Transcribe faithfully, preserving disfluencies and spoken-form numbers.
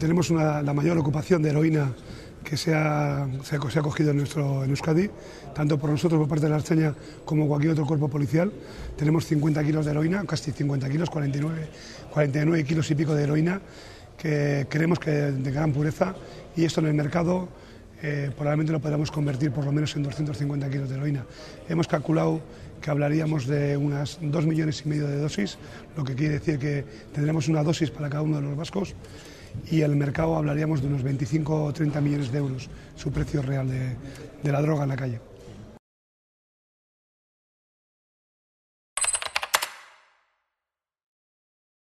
Tenemos una, la mayor ocupación de heroína que se ha, se ha, se ha cogido en, nuestro, en Euskadi, tanto por nosotros, por parte de la Ertzaintza, como cualquier otro cuerpo policial. Tenemos cincuenta kilos de heroína, casi cincuenta kilos, cuarenta y nueve, cuarenta y nueve kilos y pico de heroína, que creemos que de gran pureza, y esto en el mercado eh, probablemente lo podamos convertir por lo menos en doscientos cincuenta kilos de heroína. Hemos calculado que hablaríamos de unas dos millones y medio de dosis, lo que quiere decir que tendremos una dosis para cada uno de los vascos, y el mercado hablaríamos de unos veinticinco o treinta millones de euros, su precio real de, de la droga en la calle.